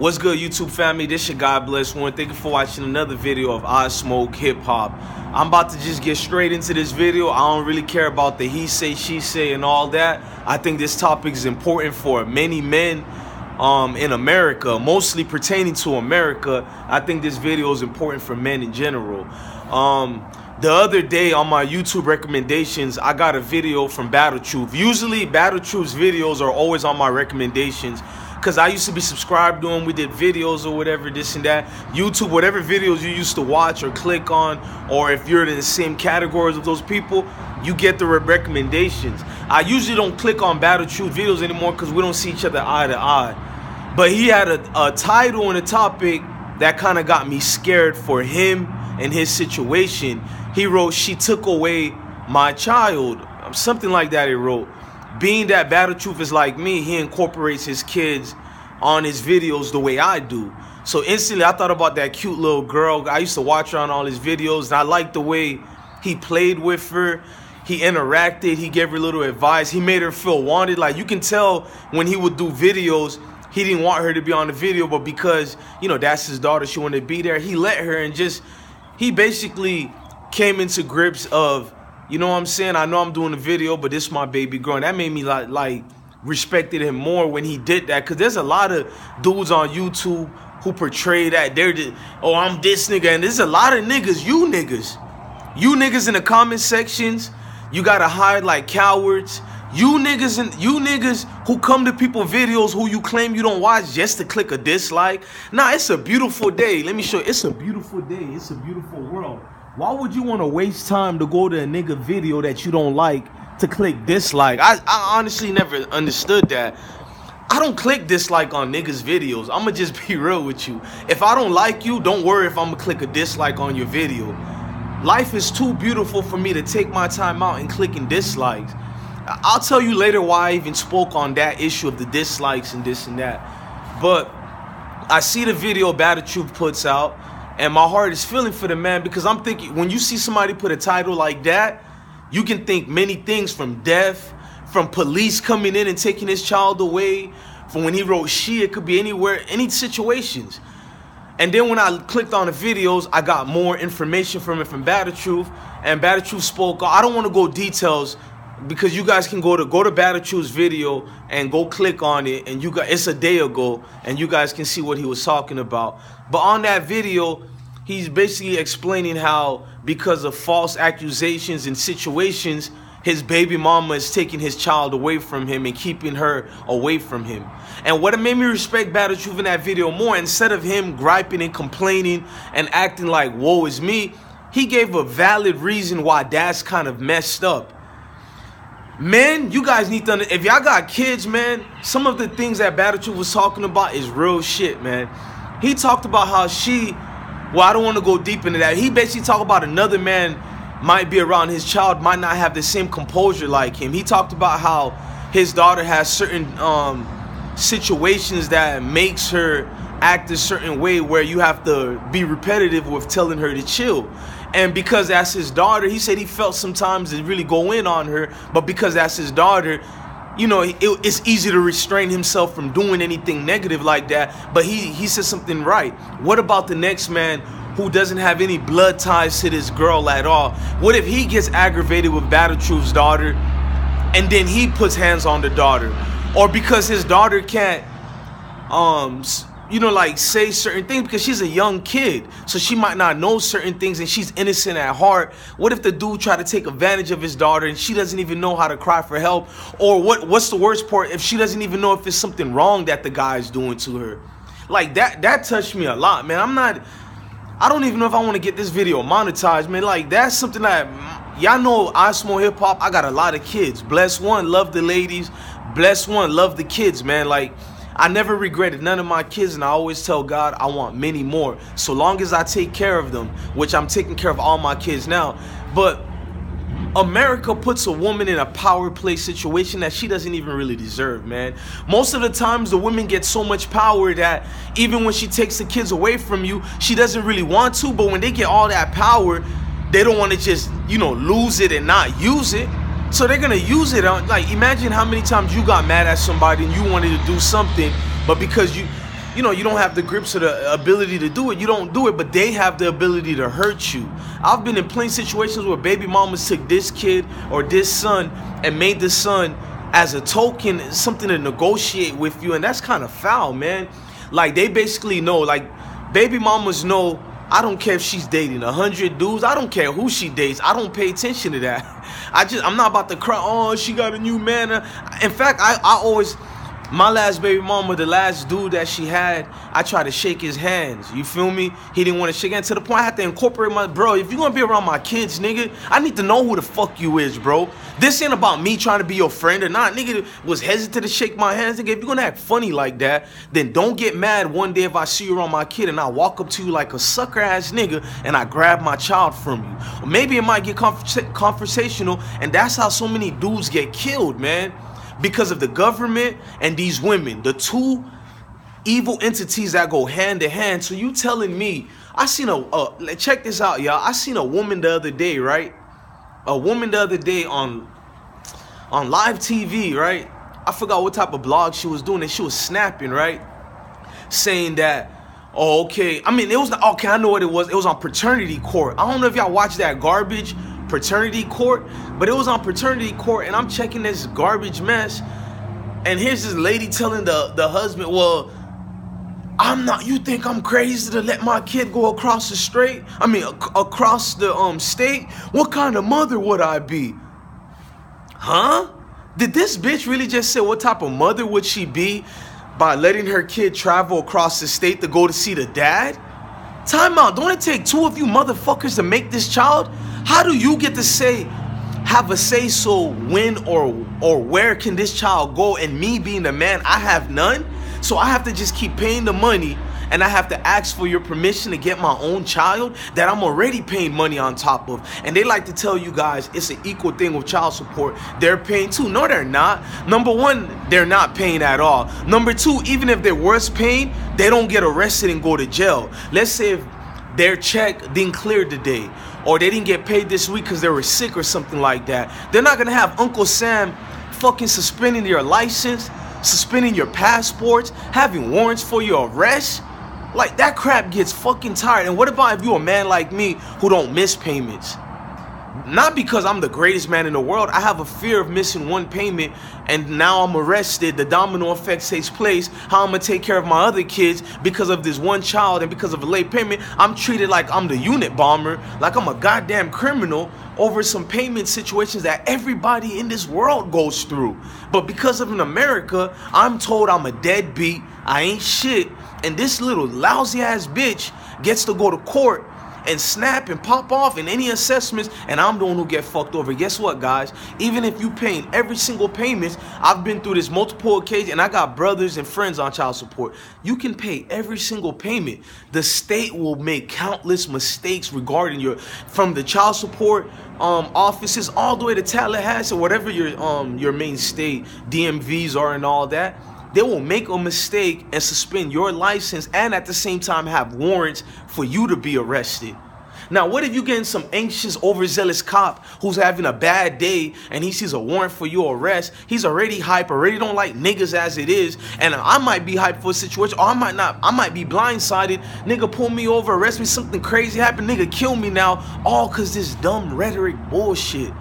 What's good, YouTube family? This your God Bless One. Thank you for watching another video of I Smoke Hip Hop. I'm about to just get straight into this video. I don't really care about the he say, she say, and all that. I think this topic is important for many men in America, mostly pertaining to America. I think this video is important for men in general. The other day on my YouTube recommendations, I got a video from Battle Truth. Usually, Battle Truth's videos are always on my recommendations, because I used to be subscribed to him. We did videos or whatever, this and that. YouTube, whatever videos you used to watch or click on, or if you're in the same categories of those people, you get the recommendations. I usually don't click on Battle Truth videos anymore because we don't see each other eye to eye. But he had a title and a topic that kind of got me scared for him and his situation. He wrote, "She took away my child." Something like that he wrote. Being that Battle Truth is like me, he incorporates his kids on his videos the way I do. So instantly I thought about that cute little girl. I used to watch her on all his videos, and I liked the way he played with her. He interacted. He gave her little advice. He made her feel wanted. Like, you can tell when he would do videos, he didn't want her to be on the video, but because, you know, that's his daughter, she wanted to be there. He let her, and just, he basically came into grips of, you know what I'm saying, I know I'm doing a video, but this is my baby girl. And that made me like respected him more when he did that. Because there's a lot of dudes on YouTube who portray that. They're just, oh, I'm this nigga. And there's a lot of niggas, you niggas in the comment sections, you got to hide like cowards. You niggas who come to people videos who you claim you don't watch just to click a dislike. Nah, it's a beautiful day. Let me show you. It's a beautiful day. It's a beautiful world. Why would you want to waste time to go to a nigga video that you don't like to click dislike? I honestly never understood that. I don't click dislike on niggas' videos. I'm going to just be real with you. If I don't like you, don't worry if I'm going to click a dislike on your video. Life is too beautiful for me to take my time out and clicking dislikes. I'll tell you later why I even spoke on that issue of the dislikes and this and that. But I see the video Battle Truth puts out, and my heart is feeling for the man, because I'm thinking, when you see somebody put a title like that, you can think many things, from death, from police coming in and taking his child away, from when he wrote she, it could be anywhere, any situations. And then when I clicked on the videos, I got more information from it, from Battle Truth, and Battle Truth spoke. I don't want to go details, because you guys can go to Battle Truth's video and go click on it, and you guys, it's a day ago, and you guys can see what he was talking about. But on that video, he's basically explaining how, because of false accusations and situations, his baby mama is taking his child away from him and keeping her away from him. And what made me respect Battle Truth in that video more, instead of him griping and complaining and acting like woe is me, he gave a valid reason why that's kind of messed up. Men, you guys need to understand, if y'all got kids, man, some of the things that Battle Truth was talking about is real shit, man. He talked about how she, well, I don't want to go deep into that. He basically talked about another man might be around his child, might not have the same composure like him. He talked about how his daughter has certain situations that makes her act a certain way, where you have to be repetitive with telling her to chill. And because that's his daughter, he said he felt sometimes it really go in on her. But because that's his daughter, you know, it's easy to restrain himself from doing anything negative like that. But he said something right. What about the next man who doesn't have any blood ties to this girl at all? What if he gets aggravated with Battle Truth's daughter, and then he puts hands on the daughter? Or because his daughter can't, you know, like, say certain things, because she's a young kid, so she might not know certain things, and she's innocent at heart. What if the dude try to take advantage of his daughter and she doesn't even know how to cry for help? Or what's the worst part, if she doesn't even know if it's something wrong that the guy's doing to her? Like, that touched me a lot, man. I don't even know if I want to get this video monetized, man. Like, that's something that, y'all know I Smoke Hip Hop, I got a lot of kids. Bless One, love the ladies. Bless One, love the kids, man. Like, I never regretted none of my kids, and I always tell God I want many more, so long as I take care of them, which I'm taking care of all my kids now. But America puts a woman in a power play situation that she doesn't even really deserve, man. Most of the times, the women get so much power that even when she takes the kids away from you, she doesn't really want to, but when they get all that power, they don't want to just, you know, lose it and not use it. So they're going to use it on, like, imagine how many times you got mad at somebody and you wanted to do something, but because you, you know, you don't have the grips or the ability to do it, you don't do it, but they have the ability to hurt you. I've been in plenty situations where baby mamas took this kid or this son and made this son as a token, something to negotiate with you, and that's kind of foul, man. Like, they basically know, like, baby mamas know, I don't care if she's dating 100 dudes. I don't care who she dates. I don't pay attention to that. I'm not about to cry, oh, she got a new man. In fact, I always, my last baby mama, the last dude that she had, I tried to shake his hands. You feel me? He didn't want to shake hands. To the point I had to incorporate my, bro, if you're going to be around my kids, nigga, I need to know who the fuck you is, bro. This ain't about me trying to be your friend or not. Nigga was hesitant to shake my hands. Nigga, if you're going to act funny like that, then don't get mad one day if I see you around my kid and I walk up to you like a sucker-ass nigga and I grab my child from you. Or maybe it might get confrontational, and that's how so many dudes get killed, man. Because of the government and these women, the two evil entities that go hand to hand. So you telling me, I seen a, check this out, y'all. I seen a woman the other day, right? A woman the other day on live TV, right? I forgot what type of blog she was doing, and she was snapping, right? Saying that, oh, okay. I mean, it was, okay, I know what it was. It was on Paternity Court. I don't know if y'all watched that garbage, Paternity Court, but it was on Paternity Court, and I'm checking this garbage mess, and here's this lady telling the husband, well, I'm not, you think I'm crazy to let my kid go across the straight? I mean, across the state? What kind of mother would I be? Huh? Did this bitch really just say what type of mother would she be by letting her kid travel across the state to go to see the dad? Time out. Don't it take two of you motherfuckers to make this child? How do you get to say, have a say-so when or where can this child go? And me being the man, I have none. So I have to just keep paying the money, and I have to ask for your permission to get my own child that I'm already paying money on top of. And they like to tell you guys it's an equal thing with child support. They're paying too. No, they're not. Number one, they're not paying at all. Number two, even if they were paying, they don't get arrested and go to jail. Let's say if their check didn't clear today, or they didn't get paid this week because they were sick or something like that. They're not going to have Uncle Sam fucking suspending your license, suspending your passports, having warrants for your arrest. Like, that crap gets fucking tired. And what about if you're a man like me who don't miss payments? Not because I'm the greatest man in the world. I have a fear of missing one payment, and now I'm arrested. The domino effect takes place. How I'm going to take care of my other kids because of this one child and because of a late payment? I'm treated like I'm the unit bomber, like I'm a goddamn criminal over some payment situations that everybody in this world goes through. But because of in America, I'm told I'm a deadbeat, I ain't shit, and this little lousy-ass bitch gets to go to court and snap and pop off in any assessments, and I'm the one who get fucked over. Guess what, guys? Even if you paying every single payment, I've been through this multiple occasions, and I got brothers and friends on child support. You can pay every single payment. The state will make countless mistakes regarding your, from the child support offices all the way to Tallahassee, whatever your main state DMVs are and all that. They will make a mistake and suspend your license, and at the same time have warrants for you to be arrested. Now, what if you getting some anxious, overzealous cop who's having a bad day and he sees a warrant for your arrest? He's already hype, already don't like niggas as it is, and I might be hyped for a situation, or I might not, I might be blindsided. Nigga pull me over, arrest me, something crazy happened, nigga kill me now, all cause this dumb rhetoric bullshit.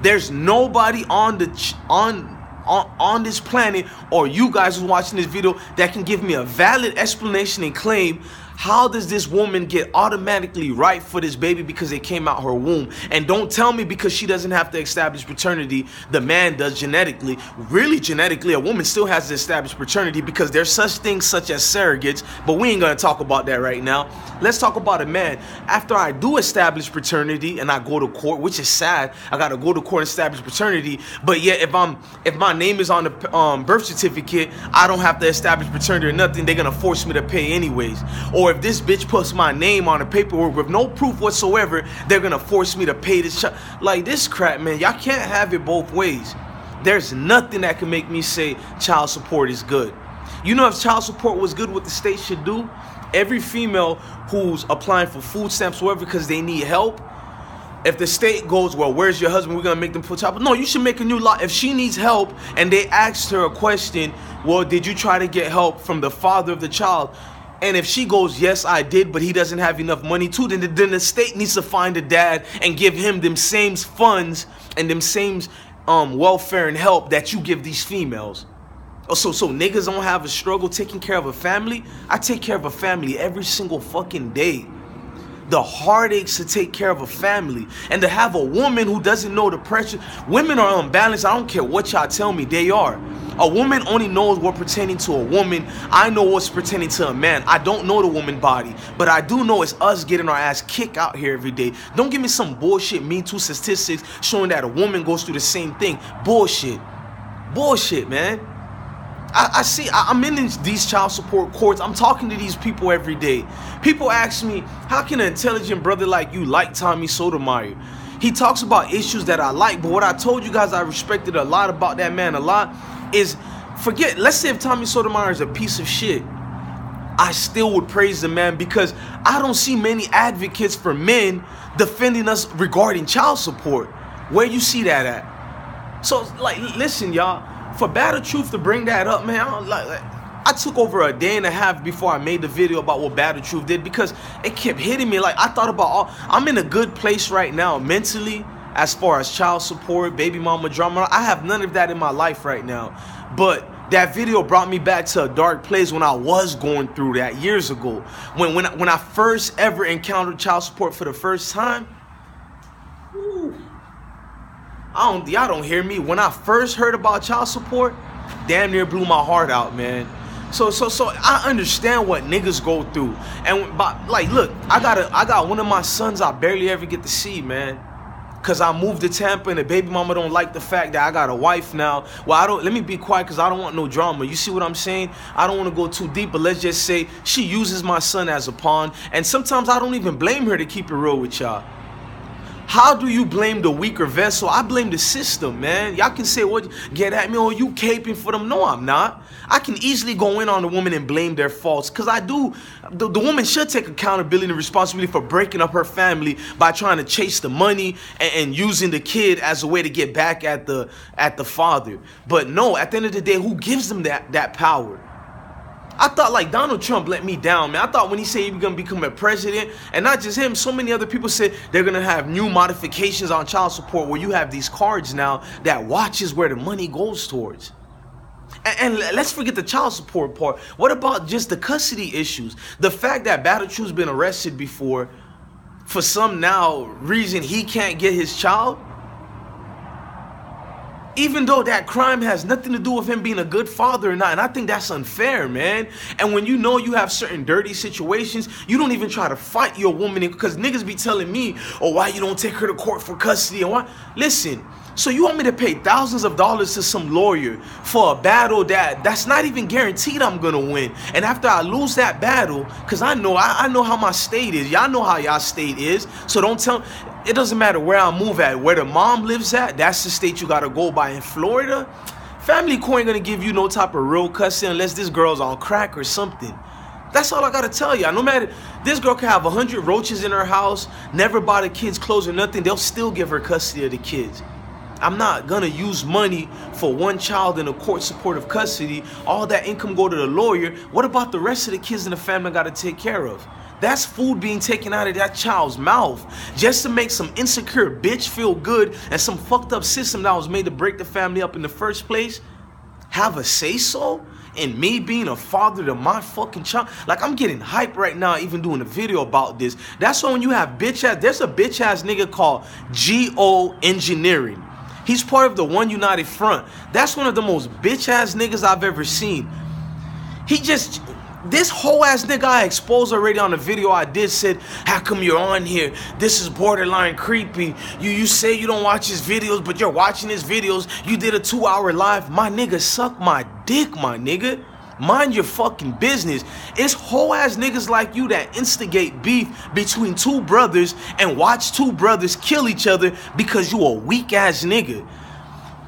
There's nobody on the, on this planet, or you guys who's watching this video, that can give me a valid explanation and claim, how does this woman get automatically right for this baby because it came out her womb? And don't tell me because she doesn't have to establish paternity, the man does genetically. Really, genetically, a woman still has to establish paternity because there's such things such as surrogates, but we ain't gonna talk about that right now. Let's talk about a man. After I do establish paternity and I go to court, which is sad, I gotta go to court and establish paternity, but yet if my name is on the birth certificate, I don't have to establish paternity or nothing. They're gonna force me to pay anyways. Or if this bitch puts my name on the paperwork with no proof whatsoever, they're gonna force me to pay this child. Like, this crap, man, y'all can't have it both ways. There's nothing that can make me say child support is good. You know, if child support was good, what the state should do, every female who's applying for food stamps, whatever, because they need help, If the state goes, well, where's your husband? We're gonna make them put top. No, you should make a new law. If she needs help and they asked her a question, well, did you try to get help from the father of the child? And if she goes, yes, I did, but he doesn't have enough money too, then the state needs to find a dad and give him them same funds and them same welfare and help that you give these females. So niggas don't have a struggle taking care of a family? I take care of a family every single fucking day. The heartaches to take care of a family and to have a woman who doesn't know the pressure. Women are unbalanced. I don't care what y'all tell me, they are. A woman only knows what pertaining to a woman. I know what's pertaining to a man. I don't know the woman body, but I do know it's us getting our ass kicked out here every day. Don't give me some bullshit Me Too statistics showing that a woman goes through the same thing. Bullshit, man. I see, I'm in these child support courts. I'm talking to these people every day. People ask me, how can an intelligent brother like you like Tommy Sotomayor? He talks about issues that I like, but what I told you guys I respected a lot about that man a lot is, forget, let's say if Tommy Sotomayor is a piece of shit, I still would praise the man because I don't see many advocates for men defending us regarding child support. Where you see that at? So, like, listen, y'all. For Battle Truth to bring that up, man, I took over a day and a half before I made the video about what Battle Truth did because it kept hitting me. Like, I thought about I'm in a good place right now mentally as far as child support, baby mama drama. I have none of that in my life right now. But that video brought me back to a dark place when I was going through that years ago. When I first ever encountered child support for the first time, y'all don't hear me. When I first heard about child support, damn near blew my heart out, man. So I understand what niggas go through. And like, look, I got one of my sons I barely ever get to see, man, cause I moved to Tampa and the baby mama don't like the fact that I got a wife now. Well, let me be quiet cause I don't want no drama. You see what I'm saying? I don't want to go too deep, but let's just say she uses my son as a pawn. And sometimes I don't even blame her, to keep it real with y'all. How do you blame the weaker vessel? I blame the system, man. Y'all can say, what, get at me, or you caping for them. No, I'm not. I can easily go in on the woman and blame their faults, because I do. The woman should take accountability and responsibility for breaking up her family by trying to chase the money and using the kid as a way to get back at the father. But no, at the end of the day, who gives them that power? I thought, like, Donald Trump let me down, man. I thought when he said he was going to become a president, and not just him, so many other people said they're going to have new modifications on child support where you have these cards now that watches where the money goes towards. And let's forget the child support part. What about just the custody issues? The fact that Battle Truth's been arrested before for some now reason he can't get his child, even though that crime has nothing to do with him being a good father or not. And I think that's unfair, man. And when you know you have certain dirty situations, you don't even try to fight your woman, because niggas be telling me, oh, why you don't take her to court for custody? And why? Listen, so you want me to pay thousands of dollars to some lawyer for a battle that's not even guaranteed I'm gonna win? And after I lose that battle, because I know how my state is. Y'all know how y'all state is. So don't tell. It doesn't matter where I move at, where the mom lives at, that's the state you gotta go by. In Florida, family court ain't gonna give you no type of real custody unless this girl's on crack or something. That's all I gotta tell y'all. No matter, this girl can have 100 roaches in her house, never buy the kids clothes or nothing, they'll still give her custody of the kids. I'm not gonna use money for one child in a court supportive custody. All that income go to the lawyer. What about the rest of the kids in the family I gotta take care of? That's food being taken out of that child's mouth just to make some insecure bitch feel good and some fucked up system that was made to break the family up in the first place have a say-so in me being a father to my fucking child. Like, I'm getting hype right now even doing a video about this. That's why when you have bitch-ass, there's a bitch-ass nigga called GO Engineering. He's part of the One United Front. That's one of the most bitch-ass niggas I've ever seen. This whole ass nigga I exposed already on the video I did said, how come you're on here? This is borderline creepy. You say you don't watch his videos, but you're watching his videos. You did a 2-hour live. My nigga, suck my dick, my nigga. Mind your fucking business. It's whole ass niggas like you that instigate beef between two brothers and watch two brothers kill each other because you a weak ass nigga.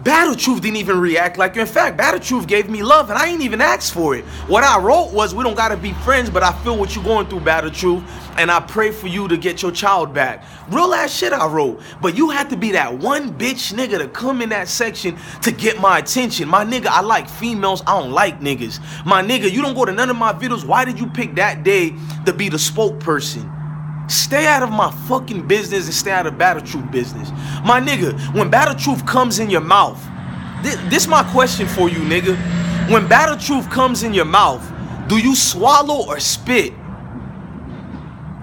Battle Truth didn't even react like you. In fact, Battle Truth gave me love, and I ain't even asked for it. What I wrote was, we don't gotta be friends, but I feel what you're going through, Battle Truth, and I pray for you to get your child back. Real ass shit I wrote, but you had to be that one bitch nigga to come in that section to get my attention. My nigga, I like females, I don't like niggas. My nigga, you don't go to none of my videos. Why did you pick that day to be the spokesperson? Stay out of my fucking business and stay out of Battle Truth business. My nigga, when Battle Truth comes in your mouth, this my question for you, nigga. When Battle Truth comes in your mouth, do you swallow or spit?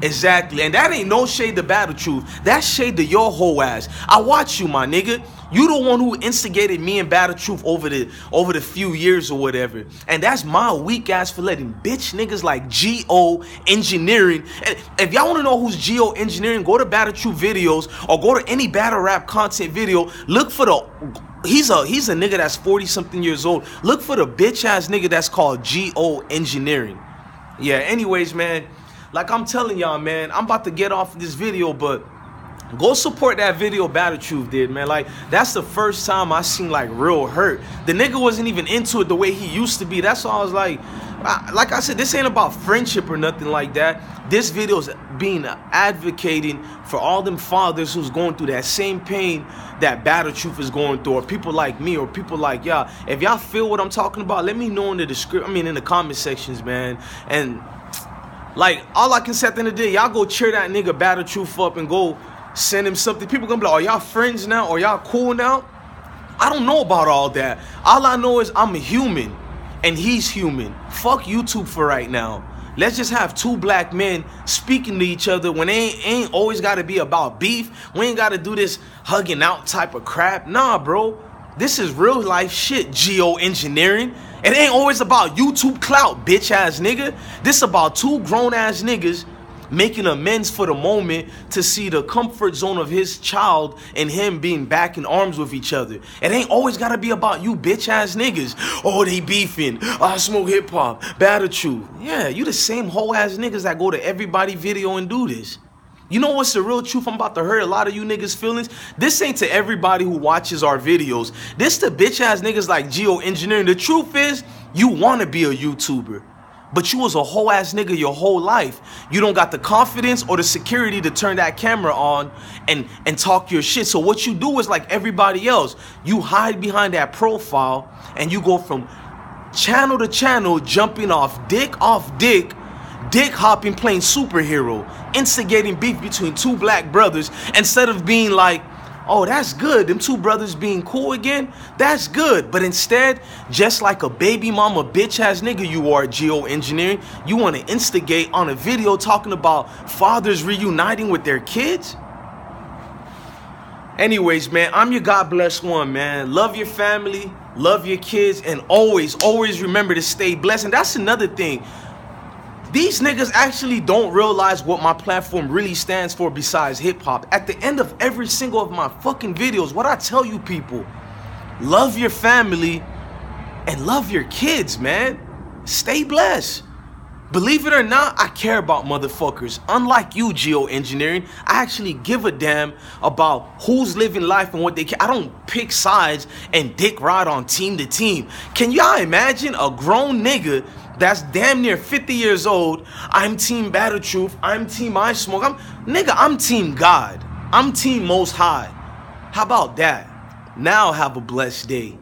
Exactly, and that ain't no shade to Battle Truth. That's shade to your whole ass. I watch you, my nigga. You the one who instigated me and Battle Truth over the few years or whatever. And that's my weak ass for letting bitch niggas like GO Engineering. And if y'all want to know who's GO Engineering, go to Battle Truth videos or go to any battle rap content video. Look for the... He's a nigga that's 40-something years old. Look for the bitch ass nigga that's called GO Engineering. Yeah, anyways, man. Like I'm telling y'all, man, I'm about to get off this video, but... go support that video Battle Truth did, man. Like, that's the first time I seen, like, real hurt. The nigga wasn't even into it the way he used to be. That's why I was like I said, this ain't about friendship or nothing like that. This video's being advocating for all them fathers who's going through that same pain that Battle Truth is going through, or people like me, or people like y'all. If y'all feel what I'm talking about, let me know in the in the comment sections, man. And, like, all I can say at the end of the day, y'all go cheer that nigga Battle Truth up and go... send him something. People gonna be like, are y'all friends now? Are y'all cool now? I don't know about all that. All I know is I'm a human and he's human. Fuck YouTube for right now. Let's just have two black men speaking to each other when they ain't always gotta be about beef. We ain't gotta do this hugging out type of crap. Nah, bro. This is real life shit, GO Engineering. It ain't always about YouTube clout, bitch ass nigga. This about two grown ass niggas making amends for the moment to see the comfort zone of his child and him being back in arms with each other. It ain't always gotta be about you bitch ass niggas. Oh, they beefing. I Smoke Hip Hop. Battle Truth. Yeah, you the same whole ass niggas that go to everybody video and do this. You know what's the real truth? I'm about to hurt a lot of you niggas' feelings. This ain't to everybody who watches our videos. This to bitch ass niggas like GO Engineering. The truth is, you wanna be a YouTuber. But you was a whole ass nigga your whole life. You don't got the confidence or the security to turn that camera on and talk your shit. So what you do is like everybody else. You hide behind that profile and you go from channel to channel, jumping off dick, dick hopping, playing superhero, instigating beef between two black brothers instead of being like, oh, that's good. Them two brothers being cool again, that's good. But instead, just like a baby mama bitch-ass nigga you are, GO Engineering, you want to instigate on a video talking about fathers reuniting with their kids? Anyways, man, I'm your God bless one, man. Love your family, love your kids, and always, always remember to stay blessed. And that's another thing. These niggas actually don't realize what my platform really stands for besides hip-hop. At the end of every single of my fucking videos, what I tell you people, love your family and love your kids, man. Stay blessed. Believe it or not, I care about motherfuckers. Unlike you, GO Engineering, I actually give a damn about who's living life and what they care. I don't pick sides and dick ride on team to team. Can y'all imagine a grown nigga that's damn near 50 years old? I'm team Battle Truth. I'm team I Smoke. I'm team God. I'm team Most High. How about that? Now have a blessed day.